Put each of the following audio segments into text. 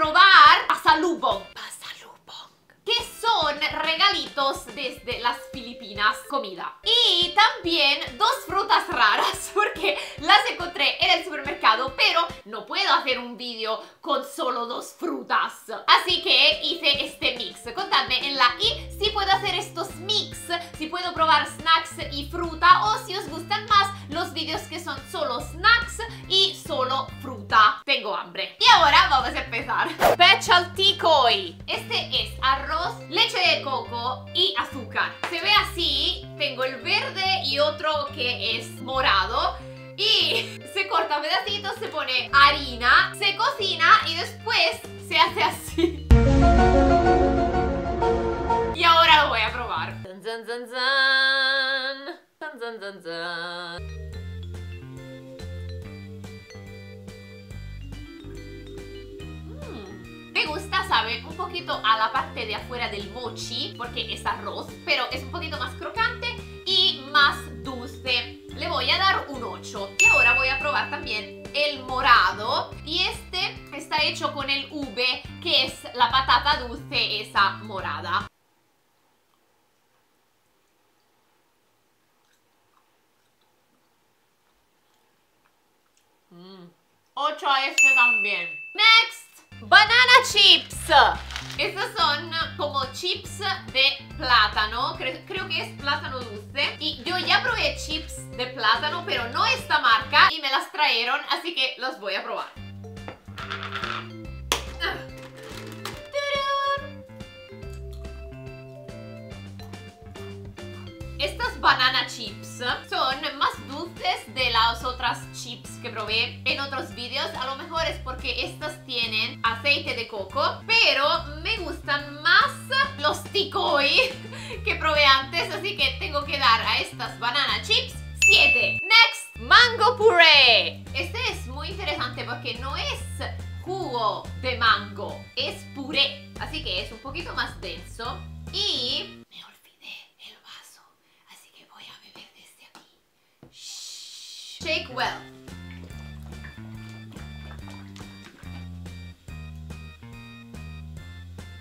probar pasalubong. Que son regalitos desde las Filipinas, comida. Y también dos frutas raras, porque las encontré en el supermercado, pero no puedo hacer un vídeo con solo dos frutas. Así que hice este mix. Contadme en la i si puedo hacer estos mix, si puedo probar snacks y fruta, o si os gustan más los vídeos que son solo snacks y solo fruta. Tengo hambre. Y ahora vamos a empezar. Special Tikoy. Este es arroz, leche de coco y azúcar. Se ve así, tengo el verde y otro que es morado. Y se corta en pedacitos, se pone harina, se cocina y después se hace así. Y ahora lo voy a probar. Me gusta, sabe, un poquito a la parte de afuera del mochi, porque es arroz, pero es un poquito más crocante y más dulce. Le voy a dar un 8. Y ahora voy a probar también el morado. Y este está hecho con el ube, que es la patata dulce esa morada. Mm. 8 a este también. Next. Banana chips. Estos son como chips de plátano. Creo que es plátano dulce. Y yo ya probé chips de plátano, pero no esta marca, y me las trajeron, así que los voy a probar. Estas banana chips son más dulces de las otras chips que probé en otros vídeos. A lo mejor es porque estas tienen aceite de coco, pero me gustan más los Tikoy que probé antes, así que tengo que dar a estas banana chips 7. Next, mango puré. Este es muy interesante porque no es jugo de mango, es puré, así que es un poquito más denso y... Shake well.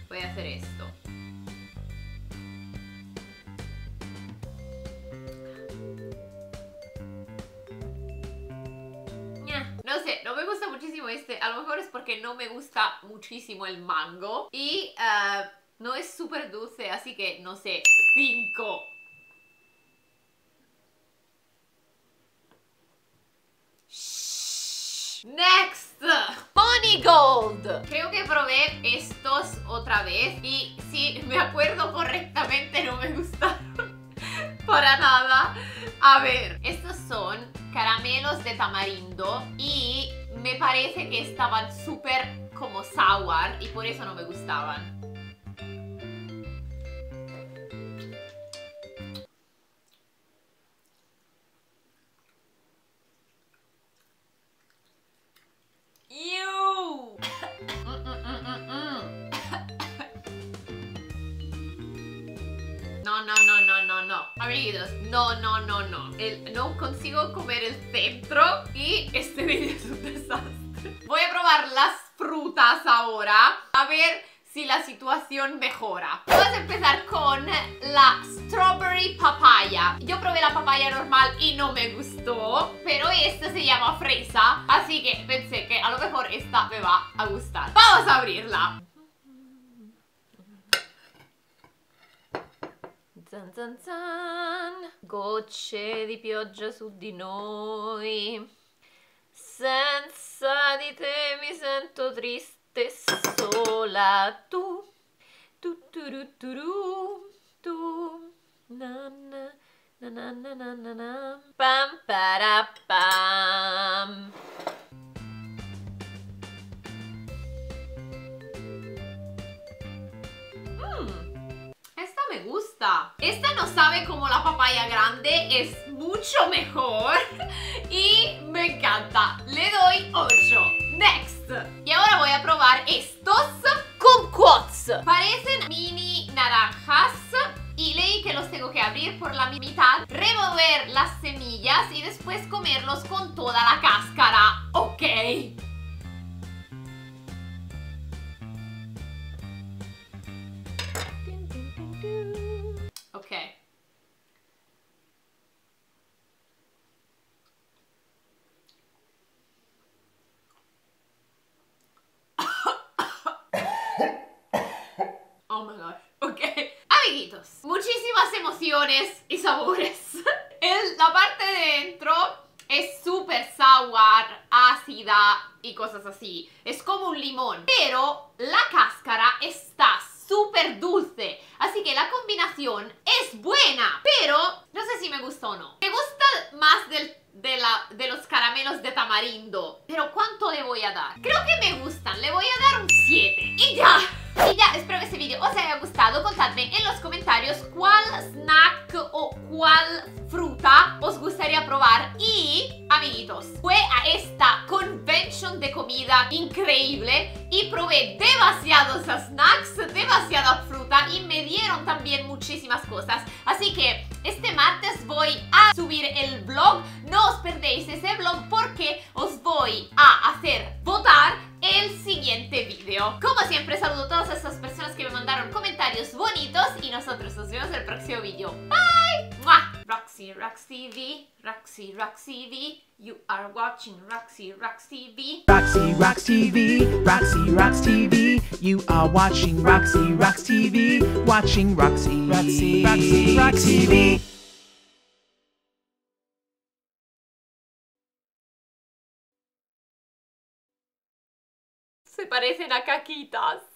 Voy a hacer esto. No sé, no me gusta muchísimo este. A lo mejor es porque no me gusta muchísimo el mango. Y no es súper dulce, así que no sé. 5. Next, Pony Gold. Creo que probé estos otra vez y si me acuerdo correctamente no me gustaron para nada. A ver, estos son caramelos de tamarindo y me parece que estaban súper como sour y por eso no me gustaban. No, amiguitos, no. No consigo comer el centro y este vídeo es un desastre. Voy a probar las frutas ahora, a ver si la situación mejora. Vamos a empezar con la strawberry papaya. Yo probé la papaya normal y no me gustó, pero esta se llama fresa, así que pensé que a lo mejor esta me va a gustar. Vamos a abrirla. Tan tan tan. Gocce di pioggia su di noi. Senza di te mi sento triste sola. Tu tu tu tu tu na na na na na na na pam para pam. Me gusta. Esta no sabe como la papaya grande, es mucho mejor y me encanta. Le doy 8. Next. Y ahora voy a probar estos kumquats. Parecen mini naranjas y leí que los tengo que abrir por la mitad, remover las semillas y después comerlos con toda la cáscara. Ok. Oh my gosh, ok. Amiguitos, muchísimas emociones y sabores. La parte de dentro es súper sour, ácida y cosas así. Es como un limón, pero la cáscara está súper dulce. Así que la combinación es buena, pero no sé si me gusta o no. Me gusta más de los caramelos de tamarindo. Pero ¿cuánto le voy a dar? Creo que me gustan, le voy a dar un 7. Y ya, espero que este video os haya gustado. Contadme en los comentarios cuál snack o cuál fruta os gustaría probar. Y, amiguitos, fue a esta convention de comida increíble y probé demasiados snacks, demasiada fruta, y me dieron también muchísimas cosas. Así que este martes voy a subir el vlog. No os perdéis ese vlog porque os voy a hacer votar el siguiente video. Como siempre, saludo a todas esas personas que me mandaron comentarios bonitos y nosotros nos vemos en el próximo video. Bye. ¡Mua! Roxy Rocks TV. You are watching Roxy Rocks TV. Roxy Rocks TV. You are watching Roxy Rocks TV. Watching Roxy Rocks TV. Se parecen a caquitas.